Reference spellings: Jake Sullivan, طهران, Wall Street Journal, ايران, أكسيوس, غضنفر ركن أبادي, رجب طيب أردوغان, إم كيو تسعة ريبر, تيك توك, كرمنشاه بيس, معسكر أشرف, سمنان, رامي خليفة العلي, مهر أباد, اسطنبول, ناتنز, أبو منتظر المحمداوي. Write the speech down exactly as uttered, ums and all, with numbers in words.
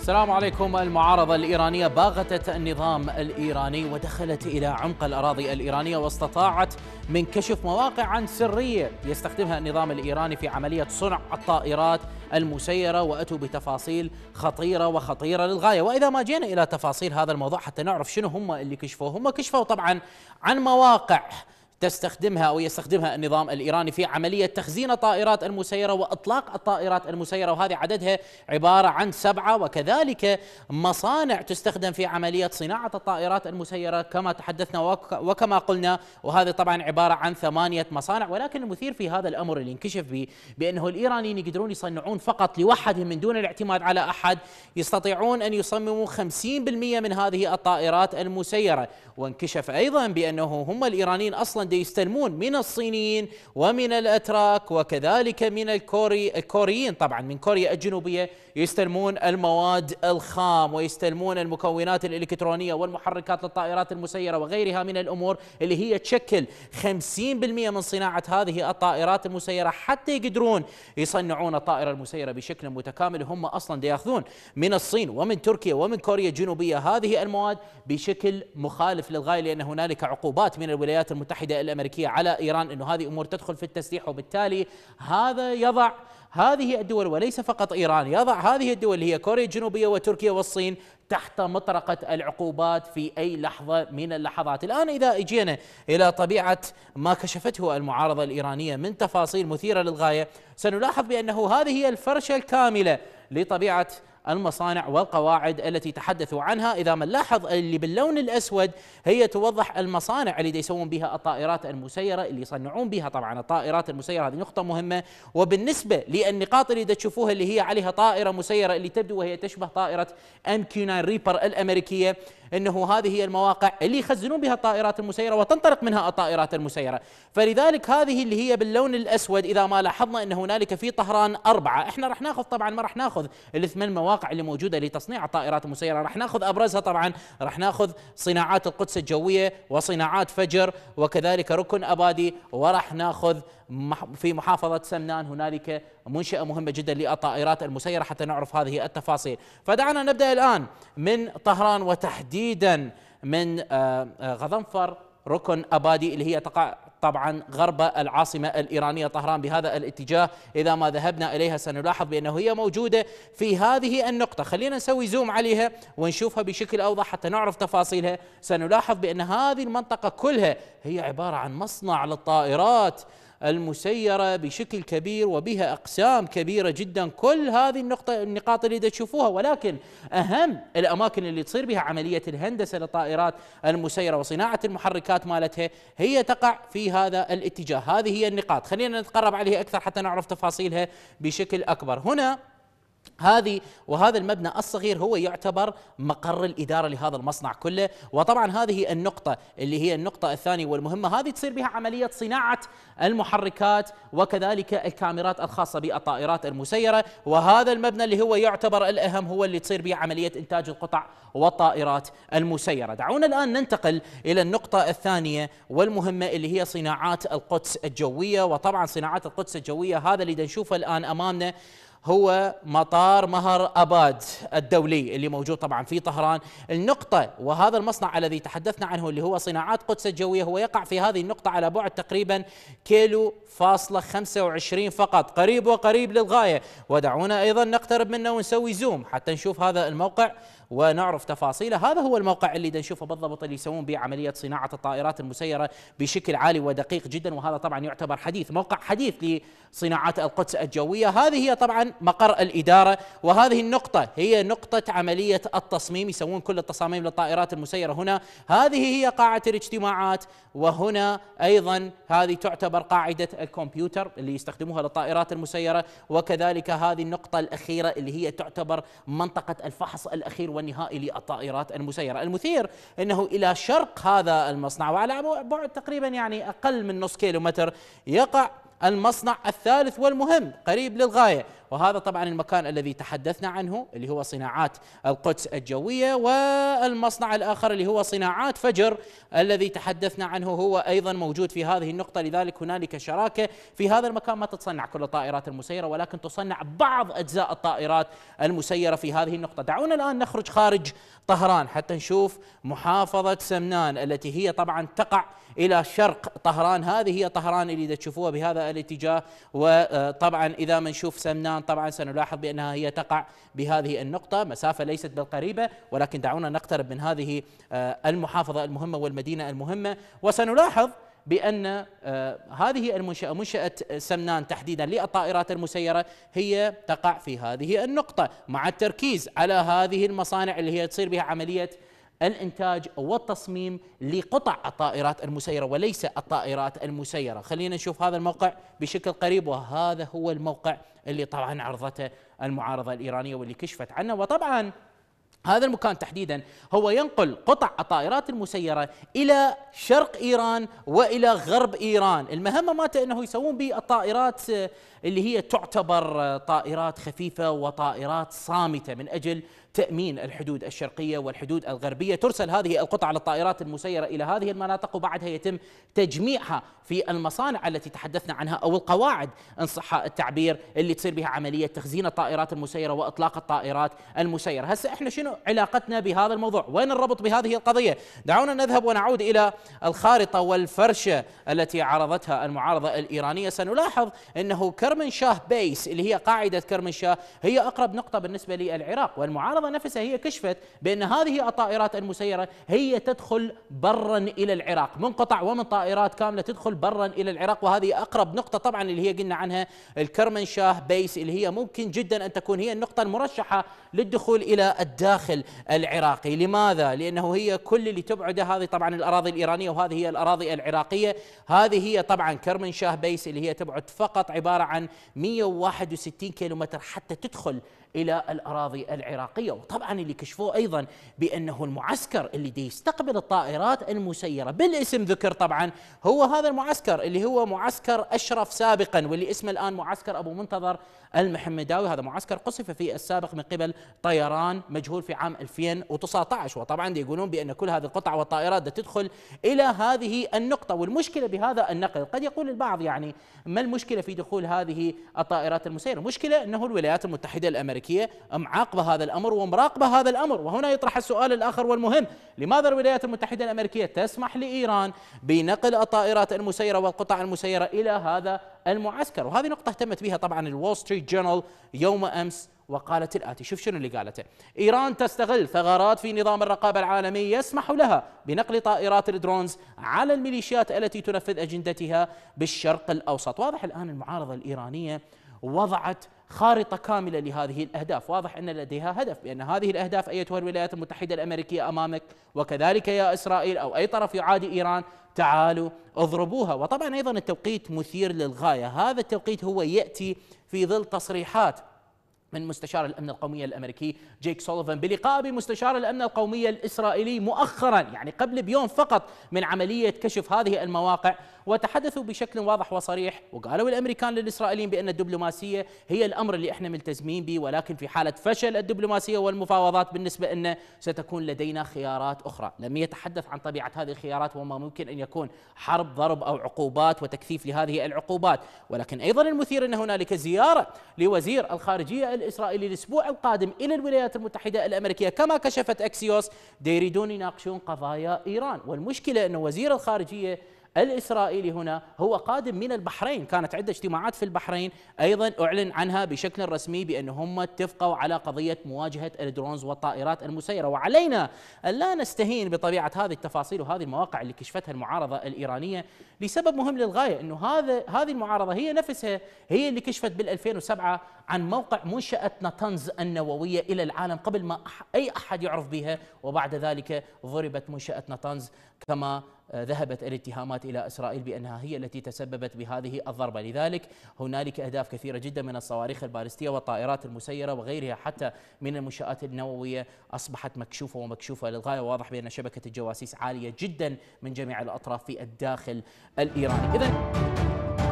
السلام عليكم. المعارضة الإيرانية باغتت النظام الإيراني ودخلت إلى عمق الأراضي الإيرانية واستطاعت من كشف مواقع سرية يستخدمها النظام الإيراني في عملية صنع الطائرات المسيرة، وأتوا بتفاصيل خطيرة وخطيرة للغاية. وإذا ما جينا إلى تفاصيل هذا الموضوع حتى نعرف شنو هم اللي كشفوه، هم كشفوا طبعا عن مواقع تستخدمها أو يستخدمها النظام الإيراني في عملية تخزين الطائرات المسيرة وإطلاق الطائرات المسيرة، وهذه عددها عبارة عن سبعة، وكذلك مصانع تستخدم في عملية صناعة الطائرات المسيرة كما تحدثنا وكما قلنا، وهذه طبعا عبارة عن ثمانية مصانع. ولكن المثير في هذا الأمر اللي انكشف به بأنه الإيرانيين يقدرون يصنعون فقط لوحدهم من دون الاعتماد على أحد، يستطيعون أن يصمموا خمسين بالمئة من هذه الطائرات المسيرة. وانكشف أيضا بأنه هم الإيرانيين أصلا يستلمون من الصينيين ومن الأتراك وكذلك من الكوري الكوريين، طبعا من كوريا الجنوبية، يستلمون المواد الخام ويستلمون المكونات الإلكترونية والمحركات للطائرات المسيرة وغيرها من الأمور اللي هي تشكل خمسين بالمئة من صناعة هذه الطائرات المسيرة، حتى يقدرون يصنعون الطائرة المسيرة بشكل متكامل. هم أصلا يأخذون من الصين ومن تركيا ومن كوريا الجنوبية هذه المواد بشكل مخالف للغاية، لأن هنالك عقوبات من الولايات المتحدة الأمريكية على إيران أنه هذه أمور تدخل في التسليح، وبالتالي هذا يضع هذه الدول وليس فقط إيران، يضع هذه الدول اللي هي كوريا الجنوبية وتركيا والصين تحت مطرقة العقوبات في أي لحظة من اللحظات. الآن إذا اجينا إلى طبيعة ما كشفته المعارضة الإيرانية من تفاصيل مثيرة للغاية، سنلاحظ بأنه هذه هي الفرشة الكاملة لطبيعة المصانع والقواعد التي تحدثوا عنها. إذا ما نلاحظ اللي باللون الأسود هي توضح المصانع اللي يسوون بها الطائرات المسيرة، اللي يصنعون بها طبعا الطائرات المسيرة. هذه نقطة مهمة. وبالنسبة للنقاط اللي تشوفوها اللي هي عليها طائرة مسيرة اللي تبدو وهي تشبه طائرة إم كيو تسعة ريبر الأمريكية، أنه هذه هي المواقع اللي يخزنون بها الطائرات المسيرة وتنطلق منها الطائرات المسيرة. فلذلك هذه اللي هي باللون الأسود إذا ما لاحظنا أن هنالك في طهران أربعة. احنا راح ناخذ طبعا ما راح ناخذ الثمان مواقع اللي موجودة لتصنيع الطائرات المسيرة، راح ناخذ أبرزها. طبعا راح ناخذ صناعات القدس الجوية وصناعات فجر وكذلك ركن أبادي، وراح ناخذ في محافظة سمنان هنالك منشأة مهمة جدا للطائرات المسيرة حتى نعرف هذه التفاصيل. فدعنا نبدأ الآن من طهران وتحديدا من غضنفر ركن أبادي اللي هي تقع طبعا غرب العاصمة الإيرانية طهران بهذا الاتجاه. إذا ما ذهبنا إليها سنلاحظ بأنه هي موجودة في هذه النقطة. خلينا نسوي زوم عليها ونشوفها بشكل أوضح حتى نعرف تفاصيلها. سنلاحظ بأن هذه المنطقة كلها هي عبارة عن مصنع للطائرات المسيرة بشكل كبير وبها أقسام كبيرة جدا. كل هذه النقطة النقاط اللي تشوفوها، ولكن أهم الأماكن اللي تصير بها عملية الهندسة للطائرات المسيرة وصناعة المحركات مالتها هي تقع في هذا الاتجاه. هذه هي النقاط، خلينا نتقرب عليها أكثر حتى نعرف تفاصيلها بشكل أكبر. هنا هذه وهذا المبنى الصغير هو يعتبر مقر الإدارة لهذا المصنع كله. وطبعا هذه النقطة اللي هي النقطة الثانية والمهمة، هذه تصير بها عملية صناعة المحركات وكذلك الكاميرات الخاصة بالطائرات المسيرة. وهذا المبنى اللي هو يعتبر الأهم هو اللي تصير به عملية إنتاج القطع والطائرات المسيرة. دعونا الآن ننتقل إلى النقطة الثانية والمهمة اللي هي صناعات القدس الجوية. وطبعا صناعات القدس الجوية هذا اللي نشوفه الآن أمامنا هو مطار مهر أباد الدولي اللي موجود طبعا في طهران. النقطة وهذا المصنع الذي تحدثنا عنه اللي هو صناعات قدس الجوية هو يقع في هذه النقطة على بعد تقريبا كيلو فاصلة خمسة وعشرين فقط، قريب وقريب للغاية. ودعونا أيضا نقترب منه ونسوي زوم حتى نشوف هذا الموقع ونعرف تفاصيله. هذا هو الموقع اللي نشوفه بالضبط اللي يسوون به عملية صناعة الطائرات المسيرة بشكل عالي ودقيق جدا. وهذا طبعا يعتبر حديث موقع حديث لصناعات القدس الجوية. هذه هي طبعا مقر الإدارة، وهذه النقطة هي نقطة عملية التصميم، يسوون كل التصاميم للطائرات المسيرة هنا. هذه هي قاعة الاجتماعات، وهنا أيضا هذه تعتبر قاعدة الكمبيوتر اللي يستخدموها للطائرات المسيرة. وكذلك هذه النقطة الأخيرة اللي هي تعتبر منطقة الفحص الأخير والنهائي للطائرات المسيرة. المثير أنه إلى شرق هذا المصنع وعلى بعد تقريبا يعني أقل من نصف كيلومتر يقع المصنع الثالث والمهم قريب للغاية، وهذا طبعا المكان الذي تحدثنا عنه اللي هو صناعات القدس الجوية، والمصنع الآخر اللي هو صناعات فجر الذي تحدثنا عنه هو أيضا موجود في هذه النقطة. لذلك هنالك شراكة في هذا المكان، ما تتصنع كل الطائرات المسيرة ولكن تصنع بعض أجزاء الطائرات المسيرة في هذه النقطة. دعونا الآن نخرج خارج طهران حتى نشوف محافظة سمنان التي هي طبعا تقع إلى شرق طهران. هذه هي طهران اللي تشوفوها بهذا الاتجاه، وطبعا إذا ما نشوف سمنان طبعا سنلاحظ بأنها هي تقع بهذه النقطة، مسافة ليست بالقريبة ولكن دعونا نقترب من هذه المحافظة المهمة والمدينة المهمة، وسنلاحظ بأن هذه المنشأة منشأة سمنان تحديدا للطائرات المسيرة هي تقع في هذه النقطة، مع التركيز على هذه المصانع اللي هي تصير بها عملية الإنتاج والتصميم لقطع الطائرات المسيرة وليس الطائرات المسيرة. خلينا نشوف هذا الموقع بشكل قريب، وهذا هو الموقع اللي طبعا عرضته المعارضة الإيرانية واللي كشفت عنه. وطبعا هذا المكان تحديدا هو ينقل قطع الطائرات المسيرة إلى شرق إيران وإلى غرب إيران. المهمة مالته أنه يسوون به الطائرات اللي هي تعتبر طائرات خفيفة وطائرات صامتة من أجل تأمين الحدود الشرقية والحدود الغربية. ترسل هذه القطع على الطائرات المسيرة إلى هذه المناطق وبعدها يتم تجميعها في المصانع التي تحدثنا عنها أو القواعد إن صح التعبير اللي تصير بها عملية تخزين الطائرات المسيرة وإطلاق الطائرات المسيرة. هسه إحنا شنو علاقتنا بهذا الموضوع؟ وين الربط بهذه القضية؟ دعونا نذهب ونعود إلى الخارطة والفرشة التي عرضتها المعارضة الإيرانية. سنلاحظ أنه كرمنشاه بيس اللي هي قاعدة كرمنشاه هي أقرب نقطة بالنسبة للعراق، والمعارضة نفسها هي كشفت بأن هذه الطائرات المسيرة هي تدخل برا إلى العراق، من قطع ومن طائرات كاملة تدخل برا إلى العراق، وهذه أقرب نقطة طبعا اللي هي قلنا عنها الكرمنشاه بيس اللي هي ممكن جدا أن تكون هي النقطة المرشحة للدخول إلى الداخل العراقي. لماذا؟ لأنه هي كل اللي تبعده هذه طبعا الأراضي الإيرانية وهذه هي الأراضي العراقية. هذه هي طبعا كرمنشاه بيس اللي هي تبعد فقط عبارة عن مئة وواحد وستين كيلومتر حتى تدخل إلى الأراضي العراقية. وطبعا اللي كشفوه أيضا بأنه المعسكر اللي دي يستقبل الطائرات المسيرة بالاسم ذكر طبعا هو هذا المعسكر اللي هو معسكر أشرف سابقا واللي اسمه الآن معسكر أبو منتظر المحمداوي. هذا معسكر قصف في السابق من قبل طيران مجهول في عام ألفين وتسعة عشر، وطبعا يقولون بأن كل هذه القطع والطائرات تدخل إلى هذه النقطة. والمشكلة بهذا النقل قد يقول البعض يعني ما المشكلة في دخول هذه الطائرات المسيرة؟ المشكلة أنه الولايات المتحدة الأمريكية معاقبة هذا الأمر ومراقبة هذا الأمر. وهنا يطرح السؤال الآخر والمهم، لماذا الولايات المتحدة الأمريكية تسمح لإيران بنقل الطائرات المسيرة والقطع المسيرة إلى هذا المعسكر؟ وهذه نقطة اهتمت بها طبعا الوول ستريت جورنال يوم أمس وقالت الآتي. شوف شنو اللي قالته: إيران تستغل ثغرات في نظام الرقابة العالمي يسمح لها بنقل طائرات الدرونز على الميليشيات التي تنفذ أجندتها بالشرق الأوسط. واضح الآن المعارضة الإيرانية وضعت خارطة كاملة لهذه الأهداف، واضح أن لديها هدف، بأن هذه الأهداف أيتها الولايات المتحدة الأمريكية أمامك، وكذلك يا إسرائيل أو أي طرف يعادي إيران تعالوا اضربوها. وطبعا أيضا التوقيت مثير للغاية، هذا التوقيت هو يأتي في ظل تصريحات من مستشار الأمن القومي الأمريكي جيك سوليفان بلقاء بمستشار الأمن القومي الإسرائيلي مؤخرا، يعني قبل بيوم فقط من عملية كشف هذه المواقع، وتحدثوا بشكل واضح وصريح وقالوا الأمريكان للإسرائيليين بأن الدبلوماسية هي الأمر اللي احنا ملتزمين به، ولكن في حالة فشل الدبلوماسية والمفاوضات بالنسبة لنا ستكون لدينا خيارات أخرى. لم يتحدث عن طبيعة هذه الخيارات وما ممكن أن يكون حرب، ضرب أو عقوبات وتكثيف لهذه العقوبات. ولكن أيضا المثير أن هنالك زيارة لوزير الخارجية الإسرائيلي الأسبوع القادم إلى الولايات المتحدة الأمريكية كما كشفت أكسيوس، يريدون يناقشون قضايا إيران. والمشكلة أن وزير الخارجية الإسرائيلي هنا هو قادم من البحرين، كانت عدة اجتماعات في البحرين أيضا أعلن عنها بشكل رسمي بأن هم اتفقوا على قضية مواجهة الدرونز والطائرات المسيرة. وعلينا ألا نستهين بطبيعة هذه التفاصيل وهذه المواقع اللي كشفتها المعارضة الإيرانية لسبب مهم للغاية، أنه هذا هذه المعارضة هي نفسها هي اللي كشفت بالألفين وسبعة عن موقع منشأة ناتنز النووية إلى العالم قبل ما أي أحد يعرف بها، وبعد ذلك ضربت منشأة ناتنز كما ذهبت الاتهامات إلى إسرائيل بأنها هي التي تسببت بهذه الضربة. لذلك هنالك أهداف كثيرة جدا من الصواريخ البالستية والطائرات المسيرة وغيرها حتى من المنشآت النووية أصبحت مكشوفة ومكشوفة للغاية، وواضح بأن شبكة الجواسيس عالية جدا من جميع الأطراف في الداخل الإيراني. إذن